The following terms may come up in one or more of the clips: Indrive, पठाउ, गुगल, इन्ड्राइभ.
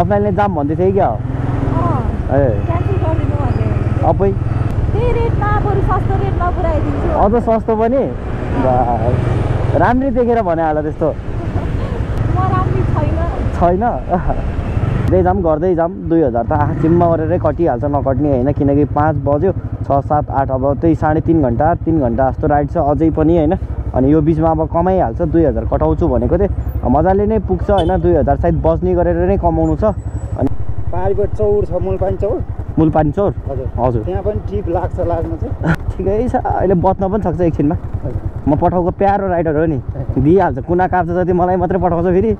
offline ले जाम बंदी थे क्या? हाँ। कैंसिल कर दिया वाले। अब भाई? ये रेट ना बोली सस्ता रेट ना बुरा है दीजिए। और तो सस्ता बने? बाय। रामरी देखेरा बने आलत इस तो। तुम्हारा रामरी छाई ना? छाई ना? दे जाम गौर दे जाम 2000 था। चिम्मा वाले रे कॉटी आलसा ना कॉटनी है ना किन्हें कि 5 बजे 6-7-8 अब तो ये 3.5-3 घंटा तो राइड से अजय पनी है ना अनि यो बीचमा अब कमाइहाल्छ 2000 कटाउँछु भनेको थिए मजाले नै पुग्छ हैन 2000 सायद बस्ने गरेर नै कमाउनु छ अनि पार्को चौर छ मूलपानी चौर हजुर हजुर त्यहाँ पनि ट्रिप लाग्छ लाग्नु चाहिँ ठिकै छ अहिले बत्न पनि सक्छ एकछिनमा म पठाउको प्यारो राइडर हो नि दिइहाल्छ कुना काप्छ जति मलाई मात्र पठाउँछ फेरि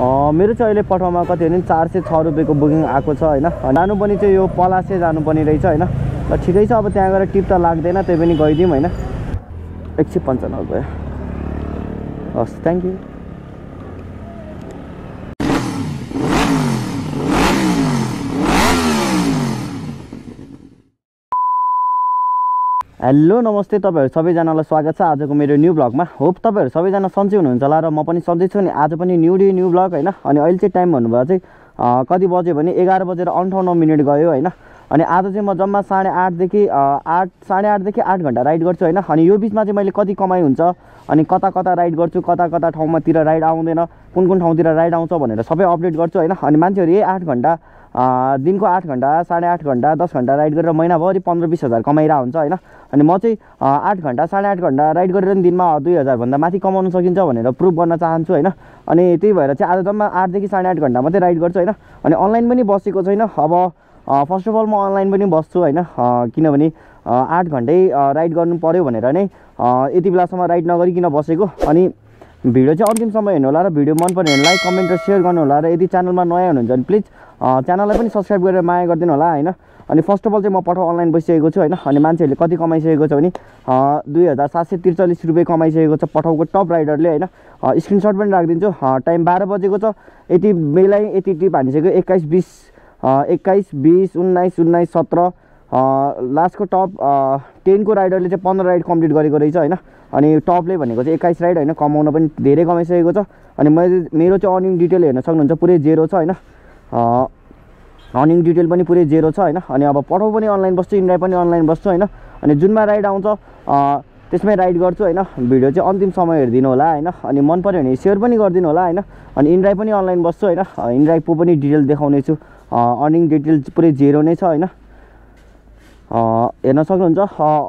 मेरो चाहिँ अहिले पठाउमा कति हो नि 406 रुपैयाँको बुकिङ आको छ हैन जानु पनि चाहिँ यो पलासे जानु पनि रहेछ हैन त ठिकै छ अब त्यहाँ गएर टिप त लाग्दैन त्यै पनि गइदिम हैन 195 रुपये हस् थैंक यू हेलो नमस्ते तपाईहरु सबैजनालाई स्वागत छ आजको मेरो न्यू ब्लगमा होप तपाईहरु सबैजना सन्चै हुनुहुन्छ होला र म पनि सन्चै छु नि आज पनि न्यू डे न्यू ब्लग हैन अनि अहिले चाहिँ टाइम भन्नुभयो चाहिँ कति बज्यो भने 11:58 मिनेट गयो हैन अनि आज चाहिँ म जम्मा 8:30 देखि 8 घण्टा राइड गर्छु हैन अनि यो बीचमा चाहिँ मैले कति कमाइ हुन्छ अनि कता कता राइड गर्छु कता कता ठाउँमातिर राइड आउँदैन कुन ठाउँतिर राइड आउँछ भनेर सबै अपडेट गर्छु हैन अनि मान्छेहरु यही 8 घण्टा दिनको 8 घण्टा 8.5 घण्टा 10 घण्टा राइड गरेर महिनाभरि 15-20 हजार कमाइरा हुन्छ हैन अनि म चाहिँ 8 घण्टा 8.5 घण्टा राइड गरेर दिनमा 2000 भन्दा माथि कमाउन सकिन्छ भनेर प्रुफ गर्न चाहन्छु हैन अनि त्यही भएर चाहिँ आज जम्मा 8 देखि 8.5 घण्टा मात्रै राइड गर्छु हैन अनि अनलाइन पनि बसेको छैन अब फर्स्ट अफ अल म अनलाइन पनि बस्छु हैन किनभने 8 घण्टै राइड गर्नु पर्यो भनेर नै यति बेलासम्म राइड नगरिकन बसेको अनि भिडियो चाहिँ अन्तिम समय हेर्नु होला र भिडियो मन पर्यो भने लाइक कमेन्ट र शेयर गर्नु होला र यदि च्यानलमा नयाँ हुनुहुन्छ भने प्लिज च्यानललाई पनि सब्स्क्राइब गरेर माया गरिदिनु होला हैन अनि फर्स्ट अफ अल चाहिँ म पठाउ अनलाइन बसिसकेको छु हैन अनि मान्छेहरूले कति कमाइसकेको छ भने 2743 रुपैयाँ कमाइसकेको छ पठाउको टप राइडरले हैन स्क्रिनशट पनि राखिदिन्छु टाइम 12 बजेको छ यति बेलै यति टिप हानिसक्यो 21, 20, 19, 17 लास्टको टप 10 को राइडरले चाहिँ 15 राइड कम्प्लिट गरेको रहेछ हैन अनि टपले भनेको चाहिँ 21 राइड हैन कमाउन पनि धेरै कमाइसकेको छ अनि मेरो चाहिँ अर्निङ डिटेल हेर्न सक्नुहुन्छ पुरै जेरो छ हैन अर्निङ डिटेल पनि पुरै जेरो छ हैन अनि अब पठाउ पनि अनलाइन बस्छु इन्ड्राइभ पनि अनलाइन बस्छु हैन अनि जुनमा राइड आउँछ त्यसमै राइड गर्छु हैन भिडियो चाहिँ अन्तिम समय हेर्दिनु होला हैन अनि मन पर्यो भने शेयर पनि गर्दिनु होला हैन अनि इन्ड्राइभ पनि अनलाइन बस्छु हैन इन्ड्राइभको पनि डिटेल देखाउने छु अर्निङ डिटेल पुरै जेरो नै छ हैन हेर्न सक्नुहुन्छ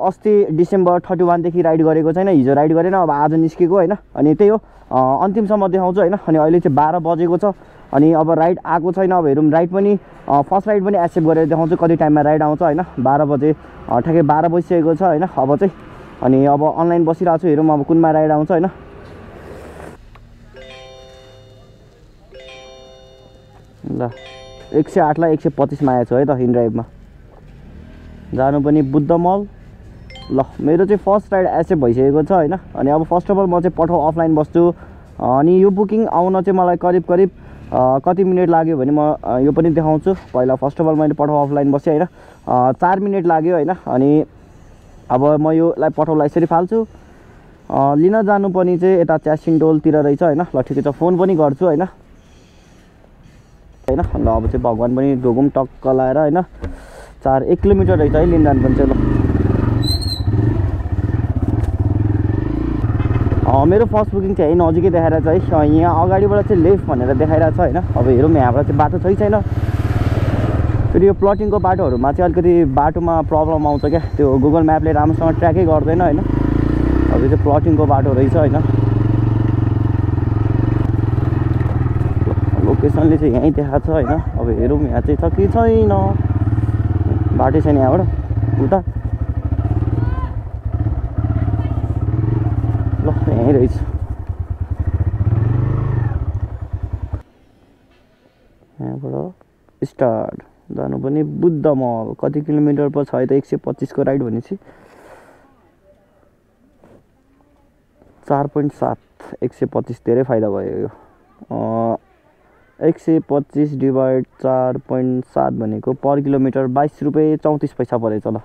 अस्ति डिसेम्बर 31 देखि राइड गरेको छैन हिजो राइड गरेन अब आज निस्केको हैन अनि त्यही हो अन्तिमसम्म देखाउँछु हैन अनि अहिले चाहिँ 12 बजेको छ अनि अब राइड आएको छैन अब हेरौं राइड पनि फर्स्ट राइड पनि एक्सेप्ट गरेर देखाउँछु कति टाइममा राइड आउँछ हैन 12 बजे ठ्याक्कै 12 बजिसकेको छ हैन अब चाहिँ अनि अब अनलाइन बसिरा छु हेरौं अब कुनमा राइड आउँछ हैन ल 108 ला 125 मा आएछ है त इन्ड्राइभमा जानु पनि बुद्ध मल ल मेरो चाहिँ फर्स्ट राइड एक्सेप्ट भइसकेको छ हैन अनि अब फर्स्ट अफ अल म चाहिँ पठाउ अफलाइन बस्छु अनि यो बुकिङ आउन चाहिँ मलाई करिब कति मिनेट लाग्यो भने म यो पनि देखाउँछु पहिला फर्स्ट अफ अल मैले पठाउ अफलाइन बसे हैन 4 मिनेट लाग्यो हैन अनि अब म योलाई पठाउलाई यसरी फाल्छु लिन जानु पनि चाहिँ यता च्यासिङ टोलतिर रहेछ हैन ल ठिकै छ फोन पनि गर्छु हैन हैन ल अब चाहिँ भगवान पनि ढोगुम टक्क लाएर हैन 4 किलोमिटर रहेछ है लिन जानु पर्छ ल मेरो फर्स्ट बुकिङ चाहिँ है नजिकै देखाइरहेछ है यहाँ अगाडिबाट चाहिँ लेफ्ट भनेर देखाइरहेछ हैन अब हेरौँ यहाँबाट चाहिँ बाटो छै छैन फेरि यो प्लटिङको बाटोहरुमा चाहिँ अलिकति बाटोमा प्रब्लम आउँछ क्या त्यो गुगल म्यापले राम्रोसँग ट्र्याकै गर्दैन हैन अब यो चाहिँ प्लटिङको बाटो रहेछ हैन लोकेसनले चाहिँ यहीँ देखाछ हैन अब हेरौँ यहाँ चाहिँ छ कि छैन बाटो छैन यहाँबाट उता ल यहीँ रहेछ यहाँबाट स्टार्ट जानु पनि बुद्ध मल कति किलोमिटर पो छ है त 125 को राइड भनेपछि 4.7 125 धेरै फाइदा भयो यो 125 डिभाइड 4.7 भनेको पर किलोमिटर 22 रुपैयाँ 34 पैसा परेछ ल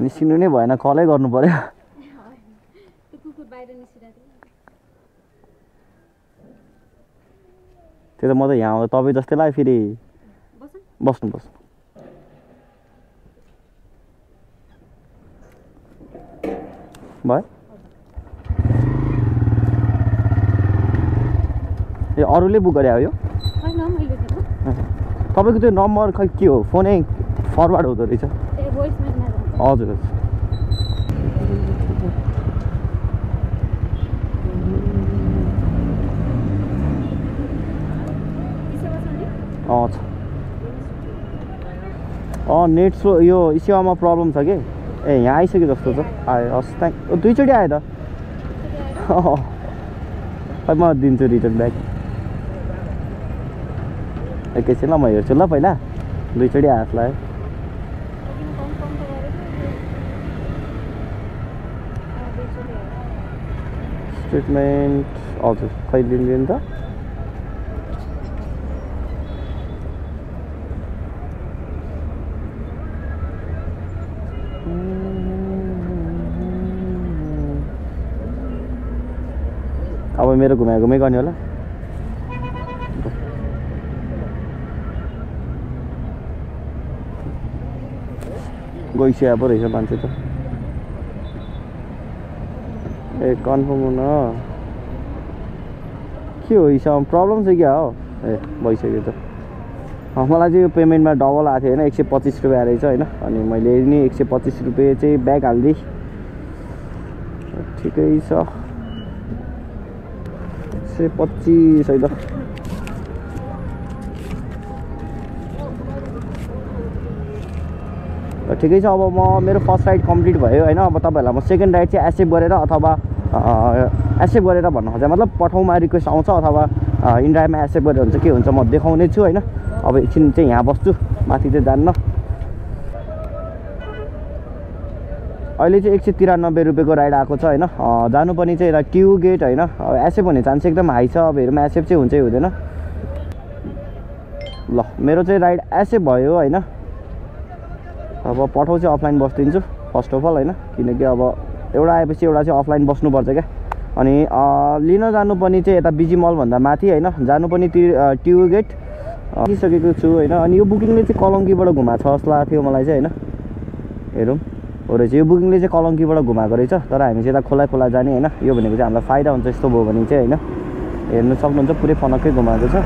निस्किनु नै भएन कलै गर्नु पर्यो त्यो त म त यहाँ आउँदा तपाई जस्तै लाग्यो फेरि बस्नु बस्नु भयो ए अरुले बुक गरे हो यो हैन मैले त तपाईको त्यो नम्बर खै के हो फोनै फरवार्ड हुँदो रहेछ ए भोइस मेलमा हजुर हजुर नेट स्लो यो सेवामा प्रब्लम छ के ए यहाँ आइसक्यो जस्तो छ आयो हस् थ्याङ्क दुईचोटि आयो त म दिन्छु रिटर्न ब्याक एकैछिन ल म हेर्छु ल पहिला दुईचोटि आयो यसलाई स्टेटमेन्ट हजुर खै लिँदैन त अब मेरो घुमाए घुमाइ गर्ने होला गइसक्यो पो रहेछ मान्छे त ए कन्फर्म हुन के हो हिसाब प्रब्लम छ क्या हो ए भइसक्यो त मलाई चाहिँ यो पेमेन्टमा डबल आएको थियो हैन 125 रुपैयाँ रहेछ हैन अनि मैले नि 125 रुपैयाँ चाहिँ ब्याग हाल्दै ठिकै छ 125 है त ठिकै छ अब म मेरो फर्स्ट राइड कम्प्लिट भयो हैन अब तपाईहरुलाई म सेकेन्ड राइड चाहिँ एसेभ गरेर अथवा एसेभ गरेर भन्न खोजेँ मतलब पठाउमा रिक्वेस्ट आउँछ अथवा इन्ड्राइभमा एसेभ गरेर हुन्छ के हुन्छ म देखाउने छु हैन अब एकछिन चाहिँ यहाँ बस्छु माथि चाहिँ जान्न अहिले चाहिँ 193 रुपैयाँको राइड आएको छ हैन जानुपर्ने चाहिँ एउटा ट्यु गेट हैन एसेभ हुने चान्स एकदम हाई छ अब हेरौँ एसेभ चाहिँ हुन्छ हुँदैन ल मेरो चाहिँ राइड एसेभ भयो हैन अब पठाउ चाहिँ अफलाइन बस्दिन्छु फर्स्ट अफ अल हैन किनकि अब एउटा आएपछि एउटा चाहिँ अफलाइन बस्नुपर्छ क्या अनि लिन जानुपर्ने चाहिँ यता बिजी मल भन्दा माथि हैन जानुपर्ने ट्यु गेट आइसकेको छु हैन अनि यो बुकिङले चाहिँ कलङ्कीबाट घुमाछ जस्तो लाग्यो थियो मलाई चाहिँ हैन हेरौँ हो रहेछ यो बुकिङले चाहिँ कलङ्कीबाट घुमाएको रहेछ तर हामी चाहिँ यता खोला खोला जाने हैन यो भनेको चाहिँ हामीलाई फाइदा हुन्छ यस्तो भयो भने चाहिँ हैन हेर्नु सक्नुहुन्छ पुरै फनक्कै घुमाएको छ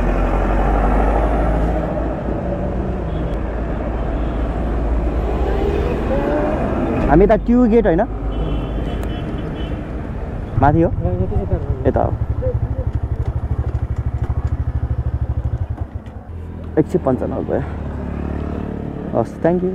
हामी यता ट्यु गेट हैन माथि हो यता हो 195 रुपैयाँ हस् थ्याङ्क यू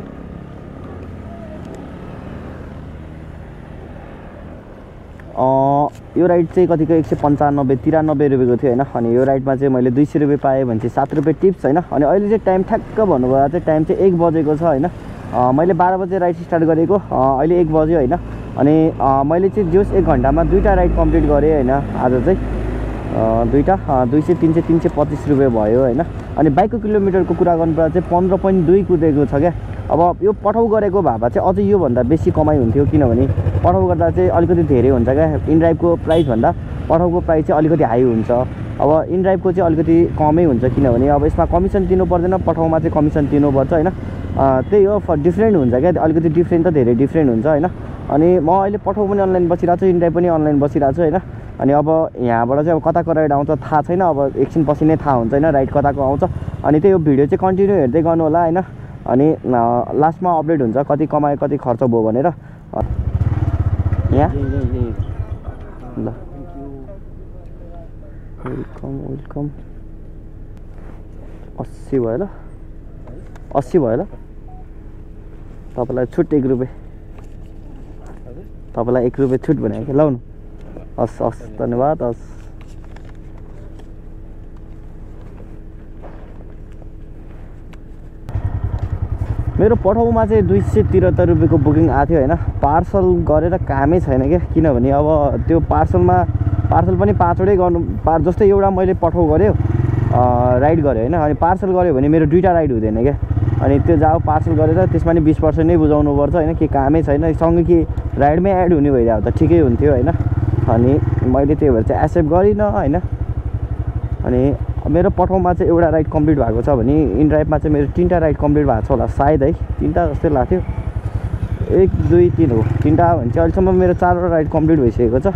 यो राइड चाहिँ कतिको 195-93 रुपियाँको थियो हैन अनि यो राइडमा चाहिँ मैले 200 रुपैयाँ पाएँ भने चाहिँ 7 रुपियाँ टिप्स हैन अनि अहिले चाहिँ टाइम ठ्याक्क भन्नुभयो चाहिँ टाइम चाहिँ 1 बजेको छ हैन मैले 12 बजे राइड स्टार्ट गरेको अहिले 1 बज्यो हैन अनि मैले चाहिँ जोस 1 घन्टामा 2टा राइड कम्प्लिट गरेँ हैन आज चाहिँ 2टा 200, 300, 325 रुपियाँ भयो हैन अनि बाइकको किलोमिटरको कुरा गर्नुपर्दा चाहिँ 15.2 कुदेको छ क्या अब यो पठाउ गरेको भाबा चाहिँ अझै योभन्दा बेसी कमाइ हुन्थ्यो किनभने पठाउ गर्दा चाहिँ अलिकति धेरै हुन्छ क्या इन्ड्राइभको प्राइसभन्दा पठाउको प्राइस चाहिँ अलिकति हाई हुन्छ अब इन्ड्राइभको चाहिँ अलिकति कमै हुन्छ किनभने अब यसमा कमिसन तिर्नु पर्दैन पठाउमा चाहिँ कमिसन तिर्नुपर्छ हैन त्यही हो डिफ्रेन्ट हुन्छ क्या अलिकति डिफ्रेन्ट त धेरै डिफ्रेन्ट हुन्छ हैन अनि म अहिले पठाउ पनि अनलाइन बसिरहेको छु इन्ड्राइभ पनि अनलाइन बसिरहेको छु हैन अनि अब यहाँबाट चाहिँ अब कताको राइड आउँछ थाहा छैन अब एकछिन पछि नै थाहा हुन्छ हैन राइड कताको आउँछ अनि त्यही हो भिडियो चाहिँ कन्टिन्यू हेर्दै गर्नु होला हैन अनि लास्टमा अपडेट हुन्छ कति कमाए कति खर्च भयो भनेर यहाँ ल वेलकम 80 भयो ल 80 भयो ल तपाईलाई छुट 1 रुपैयाँ तपाईलाई 1 रुपैयाँ छुट भनेको लाउनु हस् हस् धन्यवाद हस् मेरो पठाउमा चाहिँ 273 रुपियाँको बुकिङ आएको थियो हैन पार्सल गरेर कामै छैन क्या किनभने अब त्यो पार्सलमा पार्सल पनि 5वटै गर्नु जस्तै एउटा मैले पठाउ गऱ्यो राइड गऱ्यो हैन अनि पार्सल गऱ्यो भने मेरो 2टा राइड हुँदैन क्या अनि त्यो जाओ पार्सल गरेर त्यसमा नि 20% नै बुझाउनुपर्छ हैन के कामै छैन सँगै के राइडमै एड हुने भइरहेको त ठिकै हुन्थ्यो हैन अनि मैले त्यही भएर चाहिँ एक्सेप्ट गरिनँ हैन अनि मेरो पठाउमा चाहिँ एउटा राइड कम्प्लिट भएको छ भने इनड्राइभमा चाहिँ मेरो तीनटा राइड कम्प्लिट भएको छ होला सायद है तीनटा जस्तै लाग्थ्यो 1 2 3 हो तीनटा भने चाहिँ अहिलेसम्म मेरो 4 राइड कम्प्लिट भइसकेको छ।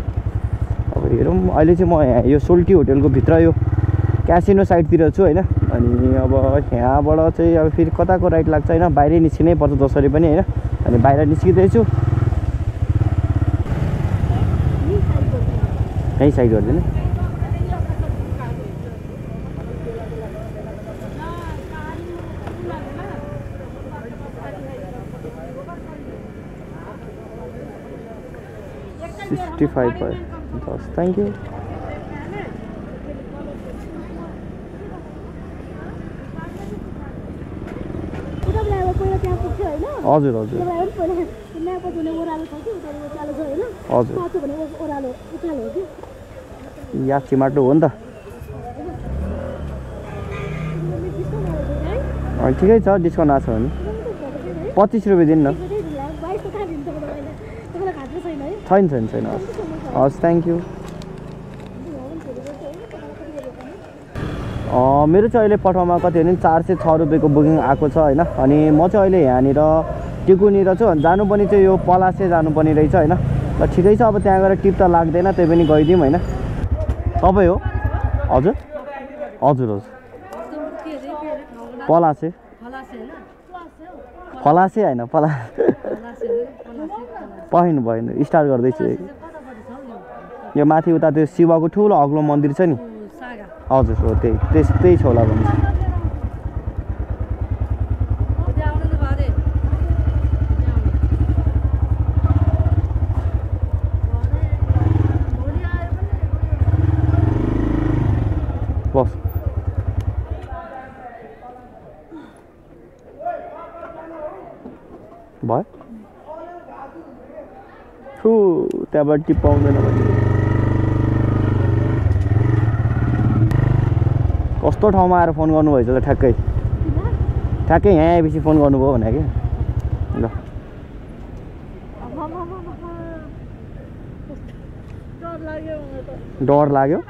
अब हेरौँ अहिले चाहिँ म यो सोल्टी होटलको भित्र यो क्यासिनो साइडतिर छु हैन अनि अब यहाँबाट चाहिँ अब फेरि कताको राइड लाग्छ हैन बाहिर निस्किनै पर्छ जसरी पनि हैन अनि बाहिर निस्किदै छु यही साइड गर्दिन $65 thank you हजुर हजुर या चिमाटो हो नि त ठिकै छ डिस्काउन्ट आछ भने 25 रुपैयाँ दिनु न छैन छैन छैन हस् थ्याङ्क यू। मेरो चाहिँ अहिले पठाउमा कति हो नि 406 रुपैयाँको बुकिङ आएको छ हैन अनि म चाहिँ अहिले यहाँनिर टिकुनिर छु जानुपर्ने चाहिँ यो पलासे जानुपर्ने रहेछ हैन ल ठिकै छ अब त्यहाँ गएर टिप त लाग्दैन त्यही पनि गइदिउँ हैन तपाईँ हो हजुर हजुर हजुर पलासे फलासे हैन पला पहिनु भएन स्टार्ट गर्दैछु यो माथि उता त्यो शिवको ठुलो अग्लो मन्दिर छ नि हजुर हो त्यही त्यस्तै छ होला भन्छ भयो ठु त्यहाँबाट टिप पाउँदैन भने कस्तो ठाउँमा आएर फोन गर्नुभएछ त ठ्याक्कै ठ्याक्कै यहाँ आएपछि फोन गर्नुभयो भने क्या ल डर लाग्यो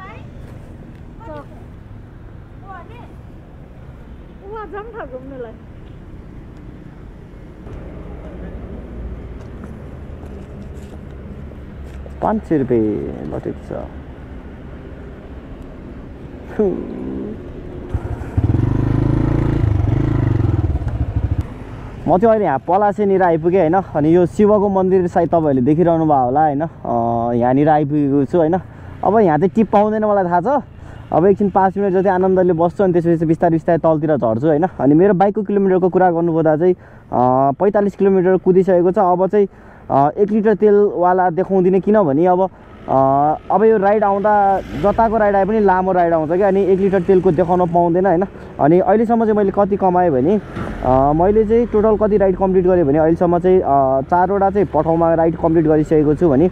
₹500 लटेको छ म चाहिँ अहिले यहाँ पलासेनिर आइपुगेँ हैन अनि यो शिवको मन्दिर सायद तपाईहरुले देखिरहनु भयो होला हैन यहाँनिर आइपुगेको छु हैन अब यहाँ चाहिँ टिप पाउँदैन मलाई थाहा छ अब एकछिन 5 मिनट जति आनन्दले बस्छु अनि त्यसपछि बिस्तारै बिस्तारै तलतिर झर्छु हैन अनि मेरो बाइकको किलोमिटरको कुरा गर्नुपर्दा चाहिँ 45 किलोमिटर कुदिसकेको छ। अब चाहिँ 1 लिटर तेलवाला देखाउँदिने किनभने अब यो राइड आउँदा जताको राइड आए पनि लामो राइड आउँछ क्या अनि 1 लिटर तेलको देखाउन पाउँदैन हैन अनि अहिलेसम्म चाहिँ मैले कति कमाएँ भने मैले चाहिँ टोटल कति राइड कम्प्लिट गरेँ भने अहिलेसम्म चाहिँ 4वटा चाहिँ पठाउमा राइड कम्प्लिट गरिसकेको छु भने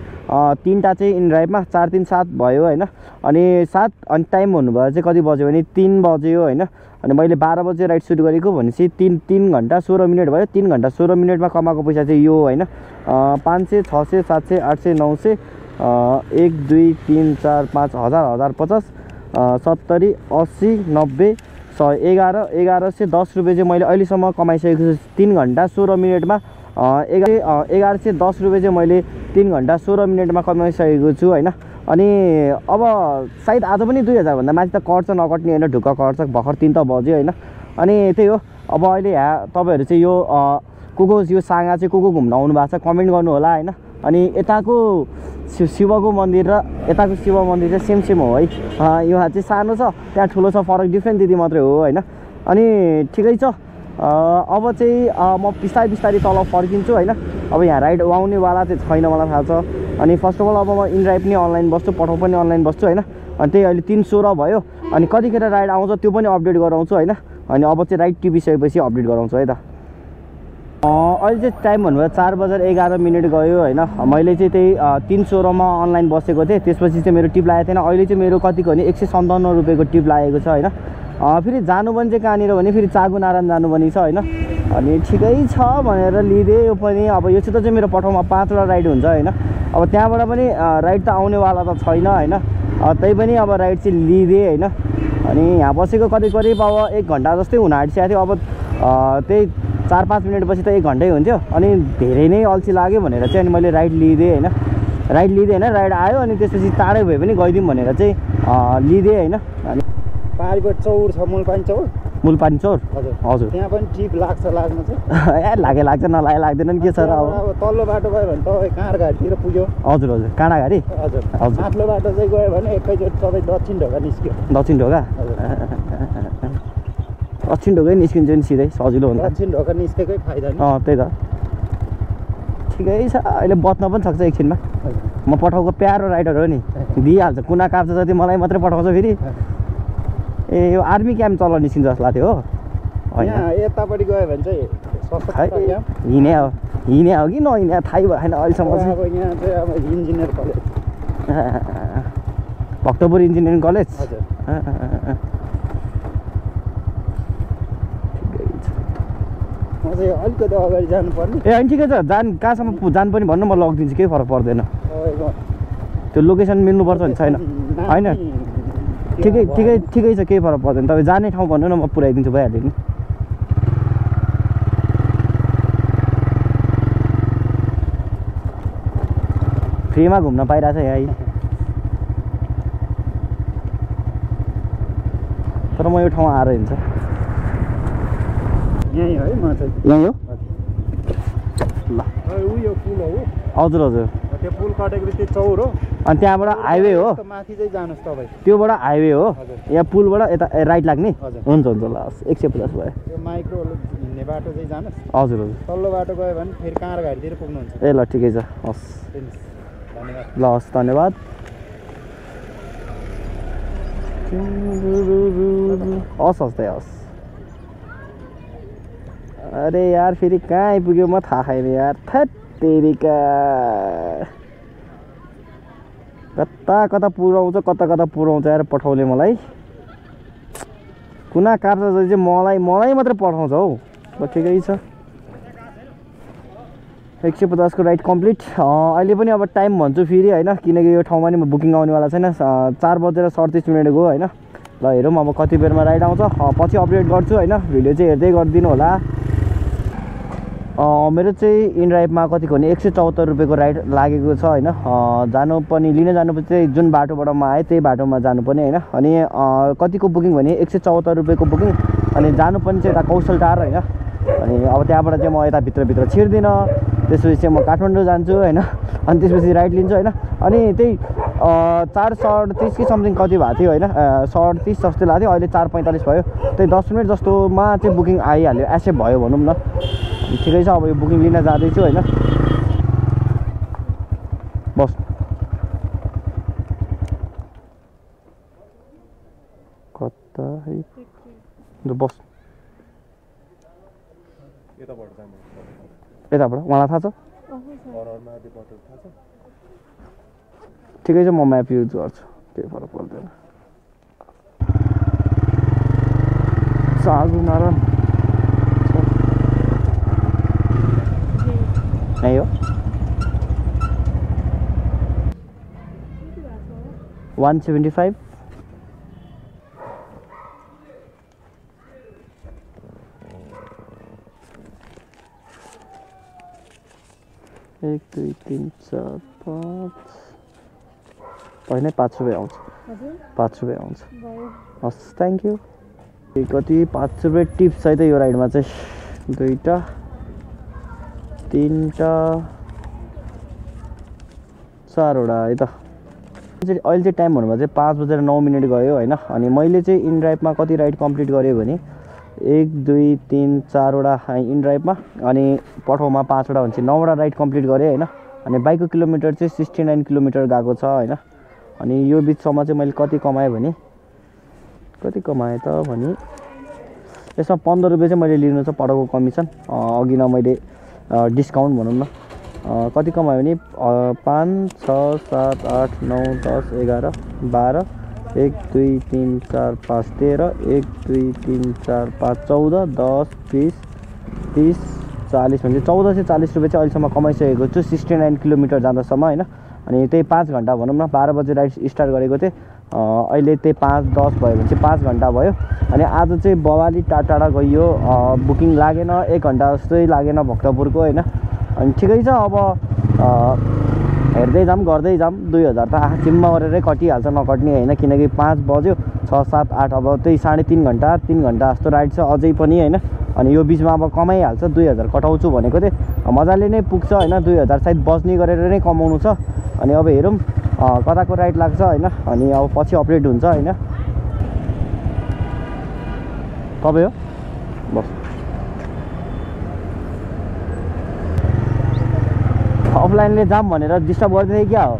3टा चाहिँ इनड्राइभमा 4 3 7 भयो हैन अनि 7 अनि टाइम भन्नुभयो चाहिँ कति बज्यो भने 3 बज्यो हैन अनि मैले 12 बजे राइड सुट गरेको भनेपछि 3 घण्टा 16 मिनट भयो 3 घण्टा 16 मिनटमा कमाएको पैसा चाहिँ यो हैन 500 600 700 800 900 1 2 3 4 5 1000 1050 70 80 90 100 1110 रुपैयाँ चाहिँ मैले अहिलेसम्म कमाइसकेको छु 3 घण्टा 16 मिनटमा 1110 रुपैयाँ चाहिँ मैले 3 घण्टा 16 मिनटमा कमाइसकेको छु हैन अनि अब सायद आज पनि 2000 भन्दा माथि त कट्छ नकट्ने हैन ढुक्क कट्छ भर्खर 3 त बज्यो हैन अनि त्यही हो। अब अहिले यहाँ तपाईहरु चाहिँ यो यो साँगा चाहिँ को घुम्न आउनु भएको छ कमेन्ट गर्नु होला हैन अनि यताको शिवको मन्दिर र यताको शिव मन्दिर चाहिँ सेम सेम हो है यहाँ चाहिँ सानो छ त्यहाँ ठुलो छ फरक डिफ्रेन्ट त्यति मात्रै हो हैन अनि ठिकै छ अब चाहिँ म बिस्तारै बिस्तारै तल फर्किन्छु हैन अब यहाँ राइड आउनेवाला चाहिँ छैन मलाई थाहा छ अनि फर्स्ट अफ अल अब म इनड्राइभ पनि अनलाइन बस्छु पठाउ पनि अनलाइन बस्छु हैन अनि त्यही अहिले 316 भयो अनि कतिखेर राइड आउँछ त्यो पनि अपडेट गराउँछु हैन अनि अब चाहिँ राइड टिपिसकेपछि अपडेट गराउँछु है त। अहिले चाहिँ टाइम भन्नुभयो 4 बजेर 11 मिनट गयो हैन मैले चाहिँ त्यही 316 अनलाइन बसेको थिएँ त्यसपछि चाहिँ मेरो टिप लागेको थिएन अहिले चाहिँ मेरो कतिको भने 157 रुपैयाँको टिप लागेको छ हैन फेरि जानु भने चाहिँ कहाँनिर भने फेरि चागुनारायण जानु भने छ हैन अनि ठिकै छ भनेर लिदे यो पनि अब यो चाहिँ मेरो पठाउमा 5वटा राइड हुन्छ हैन अब त्यहाँबाट पनि राइड त आउनेवाला त छैन हैन त्यही पनि अब राइड चाहिँ लिदे हैन अनि यहाँ बसेको करिब करिब अब 1 घण्टा जस्तै हुन आँटिसकेको थियो। अब त्यही 4-5 मिनेट पछि त 1 घण्टै हुन्थ्यो। अनि धेरै नै अल्छी लाग्यो भनेर चाहिँ अनि मैले राइड लिदे हैन, राइड आयो। अनि त्यसपछि टाढै भए पनि गइदिम भनेर चाहिँ लिदे हैन। अनि पारिको चौर छ, मूलपानी चौर हजुर, त्यहाँ पनि ट्रिप लाग्छ लाग्न चाहिँ। ए लाग्छ नलाग्दैन नि, के छ र। अब तल्लो बाटो गयो भने तपाईँ काँडाघाटतिर पुग्यो। हजुर काँडाघाटी हजुर। माथिल्लो बाटो चाहिँ गयो भने एकैचोटि तपाईँ दक्षिण ढोका निस्क्यो। दक्षिण ढोकै निस्किन्छ नि, सिधै सजिलो हुन्छ। दक्षिण ढोका निस्केकै फाइदा नि। त्यही त, ठिकै छ। अहिले बत्न पनि सक्छ एकछिनमा। म पठाउको प्यारो राइडर हो नि, दिइहाल्छ। कुना काप्छ जति मलाई मात्रै पठाउँछ फेरि। ए यो आर्मी क्याम्प चल निस्किन्छ जस्तो लाग्थ्यो हो। यहाँ यतापट्टि गयो भने चाहिँ हिँड्या हो कि नहिँड्या थाहै भएन अहिलेसम्म। यहाँ चाहिँ अब engineer college, Bhaktapur engineering college. म चाहिँ अलिकति अगाडि जानुपर्ने। ए अनि ठिकै छ, कहाँसम्म जानु पनि भन्नु, म लगिदिन्छु, केही फरक पर्दैन। त्यो लोकेसन मिल्नुपर्छ नि छैन? होइन ठिकै छ, केही फरक पर्दैन। तपाईँ जाने ठाउँ भन्नु न, म पुऱ्याइदिन्छु, भइहाल्यो नि। फ्रीमा घुम्न पाइरहेछ यहाँ। तर म यो ठाउँ आएर हिँड्छ। यहीँ हो हजुर हजुर। त्यो पुल कटेपछि चौर हो, अनि त्यहाँबाट हाइवे हो, माथि चाहिँ जानुस् तपाईँ। त्योबाट हाइवे हो, यहाँ पुलबाट यता राइट लाग्ने। हुन्छ ल, 150 भयो। यो माइक्रो हिँड्ने बाटो चाहिँ जानुस्। हजुर। तल्लो बाटो गयो भने फेरि काँडाघाटीतिर पुग्नुहुन्छ। ए ल ठिकै छ, हस् धन्यवाद। ल हस् धन्यवाद। हस्। अरे यार फेरि कहाँ आइपुग्यो म थाहा छैन यार। थैट तेरिका कता पुऱ्याउँछ यार पठाउने। मलाई कुना काट्छ जति चाहिँ मलाई मात्रै पठाउँछ हौ। ल ठिकै छ, 150को राइड कम्प्लिट। अहिले पनि अब टाइम भन्छु फेरि होइन, किनकि यो ठाउँमा नि म बुकिङ आउनेवाला छैन। 4:37 गयो होइन। ल हेरौँ अब कति बेरमा राइड आउँछ, पछि अपडेट गर्छु होइन। भिडियो चाहिँ हेर्दै गरिदिनु होला। मेरो चाहिँ इन्ड्राइभमा कतिको भने 174 रुपियाँको राइड लागेको छ होइन। लिन जानु पनि चाहिँ जुन बाटोबाट म आएँ त्यही बाटोमा जानुपर्ने होइन। अनि कतिको बुकिङ भने 174 रुपियाँको बुकिङ। अनि जानु पनि चाहिँ यता कौशल टार होइन। अनि अब त्यहाँबाट चाहिँ म यता भित्रभित्र छिर्दिनँ। त्यसपछि चाहिँ म काठमाडौँ जान्छु होइन। अनि त्यसपछि राइड लिन्छु होइन। अनि त्यही 4:37 कि समथिङ कति भएको थियो होइन, 4:30 जस्तो लाग्थ्यो। अहिले 4:45 भयो। त्यही 10 मिनट जस्तोमा चाहिँ बुकिङ आइहाल्यो, एक्सेप्ट भयो भनौँ न। ठिकै छ, अब यो बुकिङ लिन जाँदैछु होइन। बस कता बस यताबाट उहाँलाई थाहा छ। ठिकै छ, म म्याप युज गर्छु, केही फरक पर्दैन। सागु नारायण यहीँ हो। $175 1 2 3 4 5 होइन, 500 रुपियाँ आउँछ। 500 रुपियाँ आउँछ। हस् थ्याङ्क यू। कति 500 रुपियाँ टिप्स है त यो राइडमा चाहिँ। 2 3 4 है त। अहिले चाहिँ टाइम भन्नुभयो चाहिँ 5:09 गयो होइन। अनि मैले चाहिँ इन्ड्राइभमा कति राइड कम्प्लिट गरेँ भने 1 2 3 4 इन्ड्राइभमा, अनि पठाउमा 5 हुन्छ, 9 राइड कम्प्लिट गरेँ होइन। अनि बाइकको किलोमिटर चाहिँ 69 किलोमिटर गएको छ होइन। अनि यो बिचसम्म चाहिँ मैले कति कमाएँ त भने यसमा 15 रुपियाँ चाहिँ मैले लिनु छ पटकको कमिसन। अघि न मैले डिस्काउन्ट भनौँ न। कति कमायो भने 5 6 7 8 9 10 11 12 1 2 3 4 5 13 1 2 3 4 14 10 20 30 40 भने 1440 रुपियाँ चाहिँ अहिलेसम्म कमाइसकेको छु 69 किलोमिटर जाँदासम्म होइन। अनि त्यही 5 घन्टा भनौँ न। 12 बजे राइड स्टार्ट गरेको थिएँ, अहिले त्यही 5-10 भयो भने चाहिँ 5 घण्टा भयो अनि आज चाहिँ बवाली टाटाडा गयो बुकिङ लागेन 1 घण्टा जस्तै लागेन भक्तपुरको हैन अनि ठिकै छ अब हेर्दै जाम गर्दै जाम 2000 त आखिरमा गरेरै कटिहाल्छ नकट्ने हैन किनकि 5 बज्यो 6-7-8 अब त्यही 3.5 घण्टा जस्तो राइड छ अझै पनि हैन अनि यो बीचमा अब कमाइहाल्छ 2000 कटाउँछु भनेको थिए मजाले नै पुग्छ हैन 2000 सायद बस्ने गरेर नै कमाउनु छ अनि अब हेरौं कताको राइड लाग्छ हैन अनि अब पछि अपडेट हुन्छ हैन तपाईं हो बस अफलाइन ले जाम भनेर डिस्टर्ब गर्दै थिए क्या हो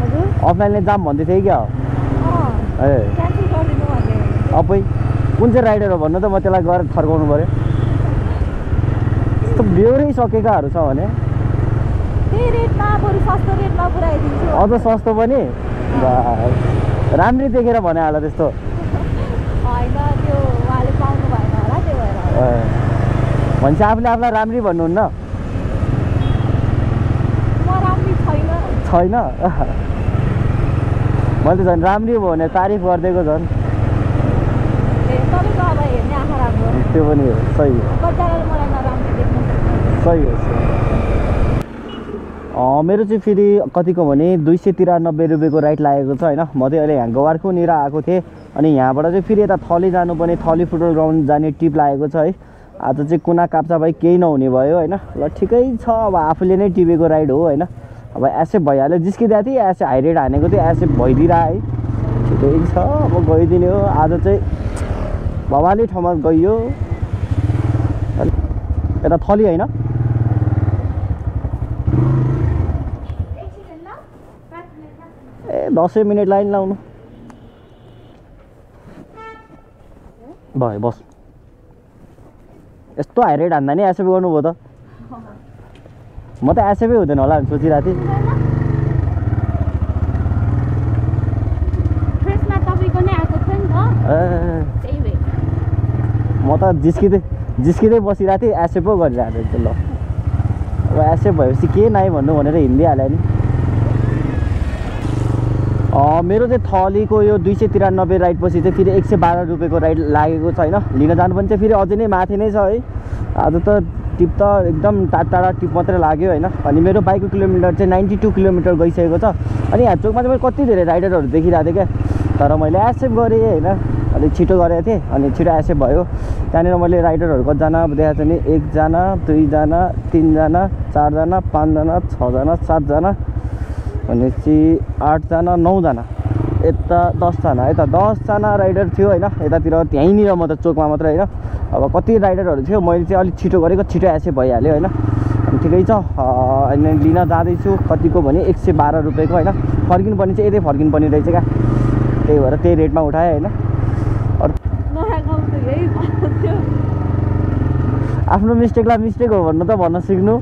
हजुर अफलाइन ले जाम भन्दै थिए क्या हो अ क्यान्सल गर्दिनु भने तपाई कुन चाहिँ राइडर हो भन्नु त म त्यसलाई गएर थर्काउनु पर्यो यस्तो बेउरै सकेकाहरु छ भने त्यही रेटमा पुरै सस्तो रेटमा पुराइदिन्छु अझ सस्तो पनि राम्रै देखेर भने होला त्यस्तो हैन त्यो वाले पाउनु भएन होला त्यो भएर भन्छ आफुले आफुलाई राम्रै भन्नुहुन्न म राम्रै छैन मैले झन् राम्रै हो भने तारिफ गर्दैको झन् तपाईको अब हेर्ने आँखा राम्रो त्यो पनि हो सही हो कटाडाले मलाई नराम्रो देख्नु सही हो मेरो चाहिँ फेरि कतिको भने 293 रुपैयाँको राइट लागेको छ हैन म चाहिँ अहिले यहाँ गवारको निरा आएको थिए अनि यहाँबाट चाहिँ फेरि यता थली जानुपर्ने थली फुटबल ग्राउन्ड जाने टिप लागेको छ है आज चाहिँ कुना काप्चा भाइ केही नहुने भयो हैन ल ठिकै छ अब आफुले नै टिपेको राइड हो हैन अब एसे भइहाल्यो जिस्किदा थिए एसे हाई रेट हानेको थियो एसे भइदिरा है ठिकै छ अब गइदिने हो आज चाहिँ भवाली ठाउँमा गयो यता थली हैन ए 10 मिनेट लाइन लाउनु भयो बस यस्तो हाई रेट हान्दा नि एसएबी गर्नु भो त म त एसएबी हुँदैन होला सोचिरा थिए फ्रेसमा तपाईको नै आको थियो नि त त्यही भए म त जिस्किदै बसिरा थिए एसएबी पो गरिरा थिए ल अब एसएबी भएपछि के नाइ भन्नु भनेर हिन्दी हाले नि मेरो चाहिँ थलीको यो 293 राइड पछि चाहिँ फेरि 112 रुपैयाँको राइड लागेको छ हैन लिन जानु पनि चाहिँ फेरि अझै नै माथि नै छ है आज त टिप त एकदम टाढा टिप मात्र लाग्यो हैन अनि मेरो बाइकको किलोमिटर चाहिँ 92 किलोमिटर गइसकेको छ अनि यहाँ चोकमा चाहिँ कति धेरै राइडरहरु देखिराथे के तर मैले एसेप गरे हैन अनि छिटो गरेथे थिए अनि छिटो एसेप भयो त्यहाँनेर मैले राइडरहरु कतिजना देखेको छ नि 1 जना 2 जना 3 जना 4 जना 5 जना 6 जना 7 जना भनेपछि 8 जना 9 जना यता 10 जना यता 10 जना राइडर थियो हैन यतातिर त्यही नि र म त चोकमा मात्र हैन अब कति राइडरहरु थियो मैले चाहिँ अलि छिटो गरेको छिटो एसे भइहाल्यो हैन अनि ठिकै छ अनि लिन जादै छु कतिको भने 112 रुपैयाँको हैन फर्किन पनि चाहिँ यतै फर्किन पनि रहेछ का त्यही भएर त्यही रेटमा उठाए हैन आफ्नो मिस्टेकलाई मिस्टेक हो भन्नु त भन्न सिक्नु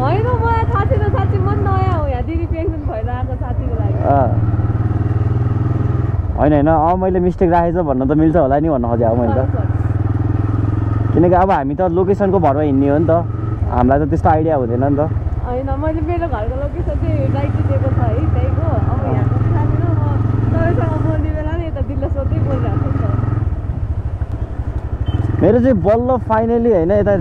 हैन मलाई थाहा थिएन साच्चै म नयाँ हो यहाँ दिदी पेन्सन भएर आको साथीको लागि हैन मैले मिस्टेक राखेछ भन्न त मिल्छ होला नि भन्न खोजे अब मैले त किनकि अब हामी त लोकेसनको भरमा हिन्ने हो नि त हामीलाई त त्यस्तो आइडिया हुँदैन नि त हैन मैले मेरो घरको लोकेसन चाहिँ राइट दिएको छ है त्यहीको अब यहाँ त साथीहरु म तपाईसँग बोल्ने बेला नि यता दिल्ली सोधै बोलिरहेको छ मेरो चाहिँ बल्ल फाइनली हैन यता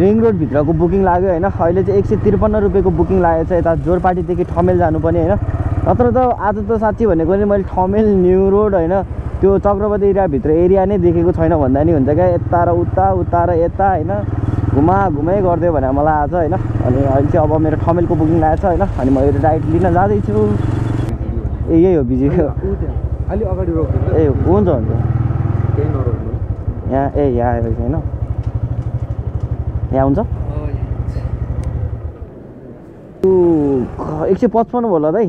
रिङ रोड भित्रको बुकिङ लाग्यो हैन अहिले चाहिँ 153 रुपैयाँको बुकिङ लागेछ यता जोरपाटीदेखि ठमेल जानु पनि हैन नत्र त आज त साच्चै भनेको नि मैले ठमेल न्यू रोड हैन त्यो चक्रवर्ती एरिया भित्र एरिया नै देखेको छैन भन्दा नि हुन्छ के यता र उता र यता हैन घुमा घुमै गर्दै भने मलाई आज हैन अनि अहिले चाहिँ अब मेरो ठमेलको बुकिङ लागेछ हैन अनि म यो राइड लिन जादै छु ए यही हो बिजी अलि अगाडि रोक्नु ए हुन्छ केही नरोक्नु यहाँ ए यहाँ आएर छैन यहाँ हुन्छ 155 होला दाइ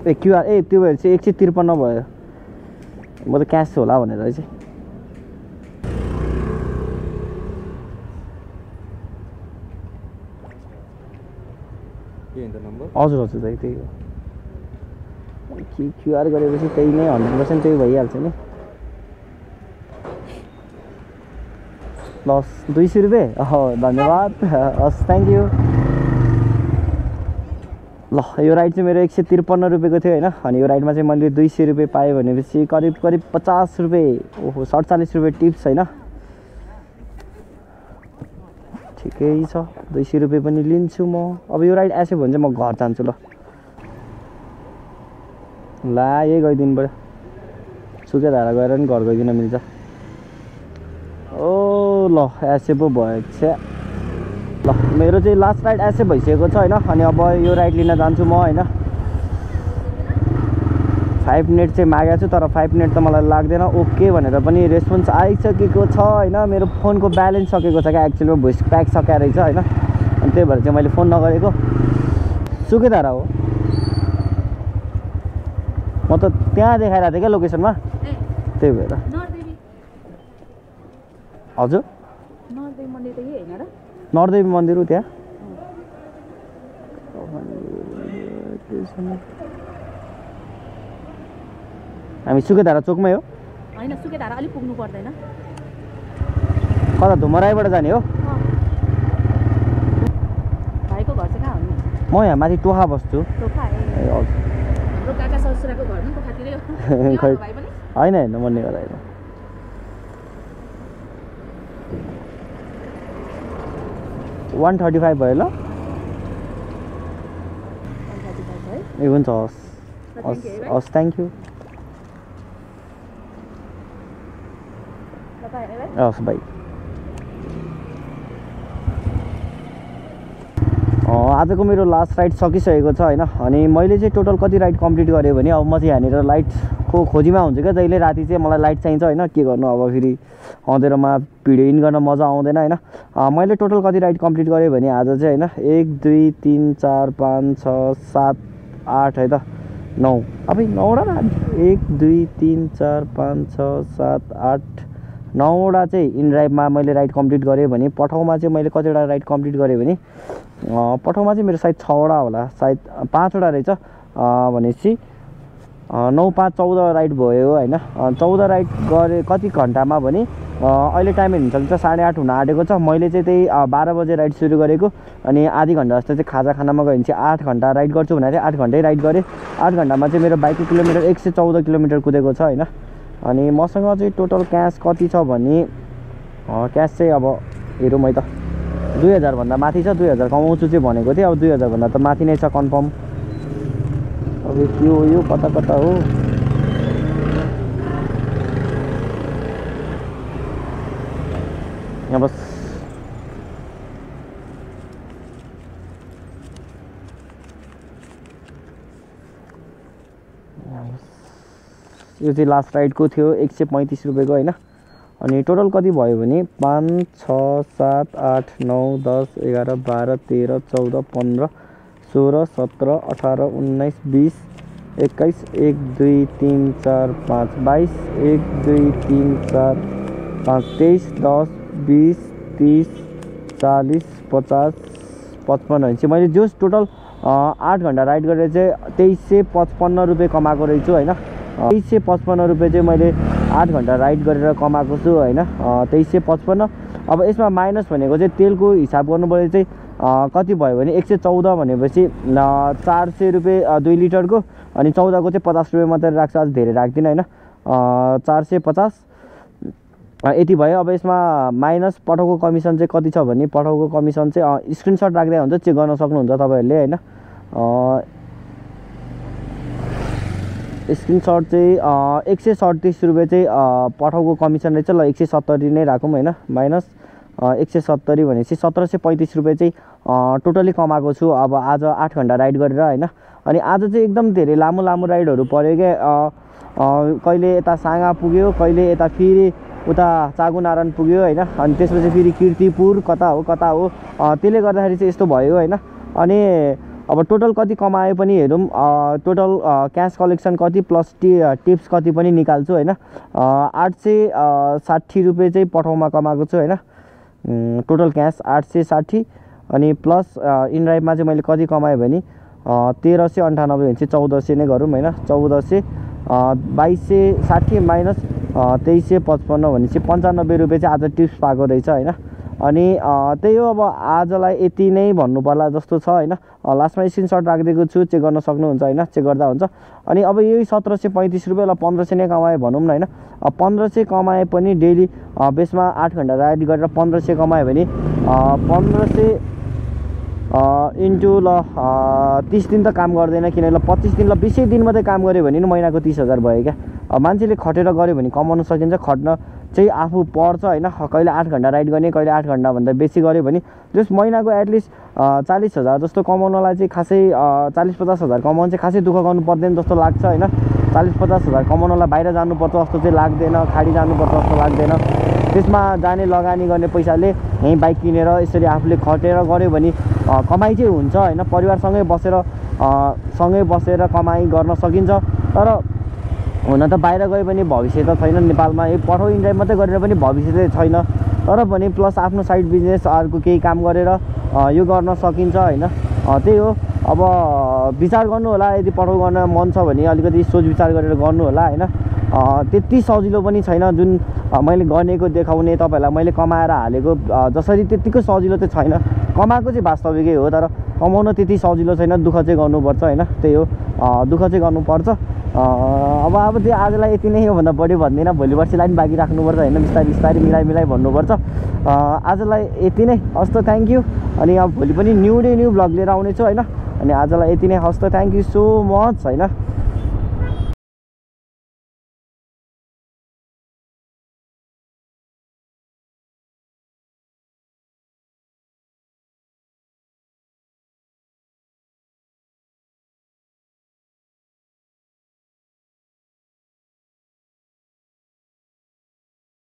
ए क्यूआर ए त्यो भएर चाहिँ 153 भयो म त क्याश होला भनेर चाहिँ के हुन्छ नम्बर हजुर दाइ त्यही हो क्यूआर गरेपछि त्यही नै 100% त्यही भइहाल्छ नि प्लस 200 रुपैयाँ धन्यवाद हस् थ्याङ्क यू ल यो राइड चाहिँ मेरो 153 रुपैयाँको थियो हैन अनि यो राइडमा चाहिँ मैले 200 रुपैयाँ पाए भनेपछि करिब करिब 50 रुपैयाँ ओहो 47 रुपैयाँ टिप्स हैन ठीकै छ 200 रुपैयाँ पनि लिन्छु म अब यो राइड आसे भने चाहिँ म घर जान्छु ल ला यही गई दिन बडा सुके धारा गएर नि घर गइन मिल्छ ओ ल आसे पो भयो छ मेरो चाहिँ लास्ट राइड आसे भइसकेको छ हैन अनि अब यो राइड लिन जान्छु म हैन 5 मिनेट चाहिँ मागेको छु तर 5 मिनेट त मलाई लाग्दैन ओके भनेर पनि रेस्पोन्स आइसकेको छ हैन मेरो फोनको ब्यालेन्स सकेको छ के एक्चुअली भोइस प्याक सकेको रहेछ हैन अनि त्यही भएर चाहिँ मैले फोन नगरेको सुके धारा हो म त त्यहाँ देखाइराथे के लोकेसनमा त्यही भएर नर्देवी हजुर नर्देवी मन्दिर त यही हैन र नर्देवी मन्दिर हो त्यहाँ हामी सुकेधारा चोकमै हो हैन सुकेधारा अलि पुग्नु पर्दैन कता धुमराईबाट जाने हो भाइको घर चाहिँ कहाँ हो म यहाँ माथि टोखा बस्छु टोखा ए हाम्रो काका ससुराको घर नि टोखा तिरै हो भाइ पनि हैन हैन म नि गराइरा One 35 by la. Even sauce. Sauce. Thank you. Bye. आज को मेरो लास्ट राइड सकिसकेको छ हैन अनि मैले चाहिँ टोटल कति राइड कम्प्लिट गरे भने अब म चाहिँ यहाँ लाइट को खोजीमा हुन्छु के जहिले राति चाहिँ मलाई लाइट चाहिन्छ हैन के गर्नु अब फेरि अँधेरोमा भिडियो इन गर्न मजा आउँदैन हैन मैले टोटल कति राइड कम्प्लिट गरे भने आज चाहिँ हैन 1 2 3 4 5 6 7 8 है त 9 अब 9 वटा 1 2 3 4 5 6 7 8 9 वटा चाहिँ इनड्राइभमा मैले राइड कम्प्लिट गरे भने पठाउमा चाहिँ मैले कति वटा राइड कम्प्लिट गरे भने पठाउमा चाहिँ मेरो सायद 6 वटा होला सायद 5 वटा रहेछ भनेपछि 9 5 14 राइड भयो हैन 14 राइड गरे कति घण्टामा भने अहिले टाइम हेर्न सक्नुहुन्छ 8:30 हुन आडेको छ मैले चाहिँ त्यही 12 बजे राइड सुरु गरेको अनि आधी घण्टा जस्तो चाहिँ खाजा खानामा गएँ चाहिँ 8 घण्टा राइड गर्छु भनेर 8 घण्टै राइड गरे 8 घण्टामा चाहिँ मेरो बाइकको किलोमिटर 114 किलोमिटर कुदेको छ हैन अनि मसँग चाहिँ टोटल क्याश कति छ भने क्याश चाहिँ अब हेरौ म त 2000 भन्दा माथि छ 2000 कमाउँछु चाहिँ भनेको थिए अब 2000 भन्दा त माथि नै छ कन्फर्म अब के हो यो कता कता हो यहाँ बस यो चाहिँ लास्ट राइडको थियो 135 रुपैयाँको हैन अनि टोटल कति भयो भने 5 6 7 8 9 10 11 12 13 14 15 16 17 18 19 20 21 22 23 24 25 26 27 28 29 30 40 50 55 चाहिँ मैले जस्ट टोटल 8 घण्टा राइड गरेर चाहिँ 2355 रुपैयाँ कमाएको रहेछु हैन 2355 रुपैयाँ चाहिँ मैले 8 घण्टा राइड गरेर कमाएको छु हैन 2355 अब यसमा माइनस भनेको चाहिँ तेलको हिसाब गर्नुपर्यो चाहिँ कति भयो भने 114 भनेपछि 400 रुपैयाँ 2 लिटरको अनि 14 को चाहिँ 50 रुपैयाँ मात्र राख्छ आज धेरै राख्दिन हैन 450 यति भयो अब यसमा माइनस पठाउको कमिसन चाहिँ कति छ भने पठाउको कमिसन चाहिँ स्क्रिनशट राख्दै हुन्छ चेक गर्न सक्नुहुन्छ तपाईहरुले हैन स्क्रिनशट चाहिँ 137 रुपैयाँ चाहिँ पठाउको कमिसन रहेछ ल 170 नै राखौँ हैन माइनस 170 भनेपछि 1735 रुपैयाँ चाहिँ टोटली कमाएको छु अब आज 8 घण्टा राइड गरेर हैन अनि आज चाहिँ एकदम धेरै लामो लामो राइडहरु पर्यो के कहिले यता साँगा पुग्यो कहिले यता फेरि उता चागुनारायण पुग्यो हैन अनि त्यसपछि फेरि कीर्तिपुर कता हो त्यसले गर्दाखेरि चाहिँ यस्तो भयो हैन अनि अब टोटल कति कमाए पनि हेरौं टोटल क्याश कलेक्सन कति प्लस टिप्स कति पनि निकाल्छु हैन 860 रुपैयाँ चाहिँ पठाउमा कमाएको छु हैन टोटल क्याश 860 अनि प्लस इनड्राइभमा चाहिँ मैले कति कमाए भने 1398 हुन्छ 1400 नै गरौं हैन 1400 2260 माइनस 2355 भनेपछि 95 रुपैयाँ चाहिँ आज टिप्स पाएको रहेछ हैन अनि त्यही हो अब आजलाई यति नै भन्नु पर्ला जस्तो छ हैन लास्टमा स्क्रिनशट राखिदिएको छु चेक गर्न सक्नुहुन्छ हैन चेक गर्दा हुन्छ अनि अब यही 1735 रुपैयाँ ल 1500 नै कमाए भनौं न हैन 1500 कमाए पनि डेली बेसमा 8 घण्टा राइड गरेर 1500 कमाए भने 1500 इन्टु ल 30 दिन त काम गर्दैन किन ल 25 दिन ल 20 दिन मात्रै काम गरे भने नि महिनाको 30000 भयो के मान्छेले खटेर गर्यो भने कमाउन सकिन्छ खट्न चाहिँ आफू पर्छ हैन कहिले 8 घण्टा राइड गर्ने कहिले 8 घण्टा भन्दा बेसी गर्यो भने जस महिनाको एट लिस्ट 40000 जस्तो कमाउनलाई चाहिँ खासै 40-50000 कमाउन चाहिँ खासै दुख गर्नु पर्दैन जस्तो लाग्छ हैन 40-50000 कमाउनलाई बाहिर जानु पर्छ जस्तो चाहिँ लाग्दैन खाडी जानु पर्छ जस्तो लाग्दैन त्यसमा जाने लगानी गर्ने पैसाले यही बाइक किनेर यसरी आफूले खटेर गर्यो भने कमाई चाहिँ हुन्छ हैन परिवारसँगै बसेर कमाई गर्न सकिन्छ तर हुन त बाहिर गए पनि भविष्य त छैन नेपालमा यो पठाउ इन्ड्राइभ मात्रै गरेर पनि भविष्य चाहिँ छैन तर पनि प्लस आफ्नो साइड बिजनेस अर्को केही काम गरेर यो गर्न सकिन्छ हैन त्यही हो अब विचार गर्नु होला यदि पठाउ गर्न मन छ भने अलिकति सोच विचार गरेर गर्नु होला हैन त्यति सजिलो पनि छैन जुन मैले गर्नेको देखाउने तपाईहरुलाई मैले कमाएर हालेको जसरी त्यतिको सजिलो त छैन कमाएको चाहिँ वास्तविकै हो तर कमाउन त्यति सजिलो छैन दुख चाहिँ गर्नुपर्छ हैन त्यही हो दुख चाहिँ गर्नुपर्छ अब त्यो आजलाई यति नै हो भन्दा बढी भन्दिन भोलि पर्सिलाई पनि बाकी राख्नुपर्छ हैन बिस्तारै मिलाइ भन्नुपर्छ आजलाई यति नै हस्तो थ्यांक यू अनि अब भोलि पनि न्यू डे न्यू ब्लग लिएर आउने छु हैन अनि आजलाई यति नै हस्तो थ्यांक यू सो मच हैन